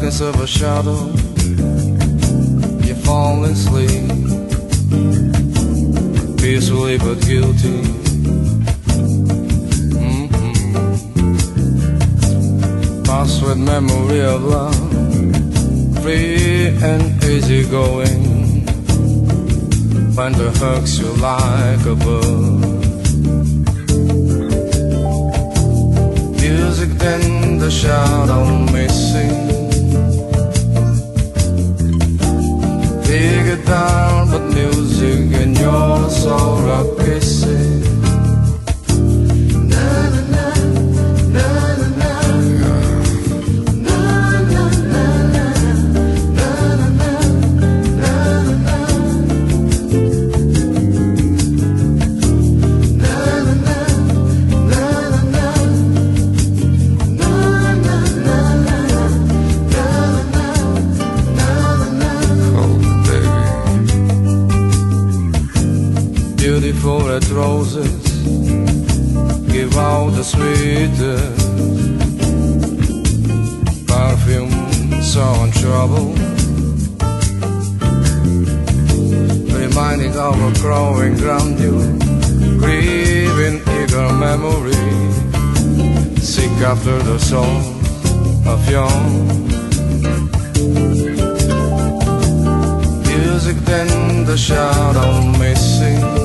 darkness of a shadow, you fall asleep, peacefully but guilty. Past with memory of love, free and easy going, when the hooks you like a bird. Music then the shadow may sing, big guitar but music and your soul are kissing. Na na na na na na na na na na na na na na na. Beautiful red roses give out the sweetest perfume, so in trouble, reminding of a growing grandeur, grieving eager memory, seek after the soul of young. Music then the shadow may sing,